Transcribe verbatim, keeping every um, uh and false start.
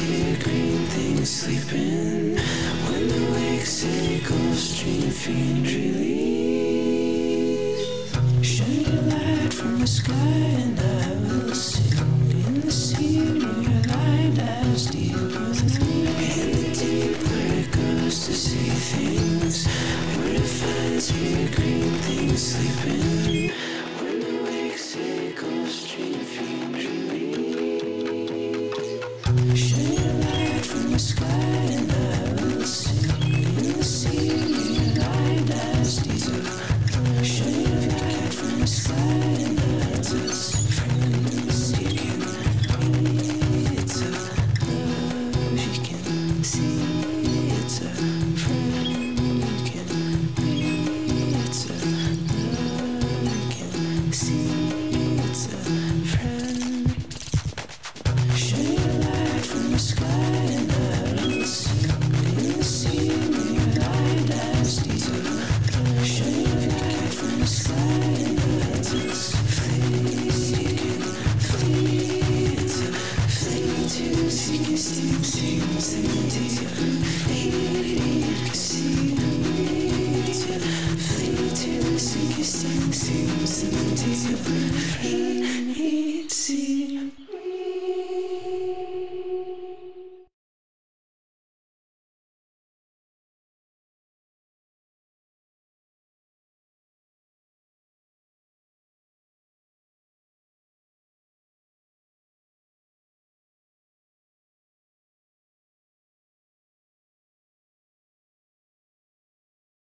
see a green thing sleeping. When the wake sick off stream fiend release, shine a light from the sky and I will sit in the sea in your light as deep as the three. In the deep where it goes to see things, where it finds me a green thing sleeping.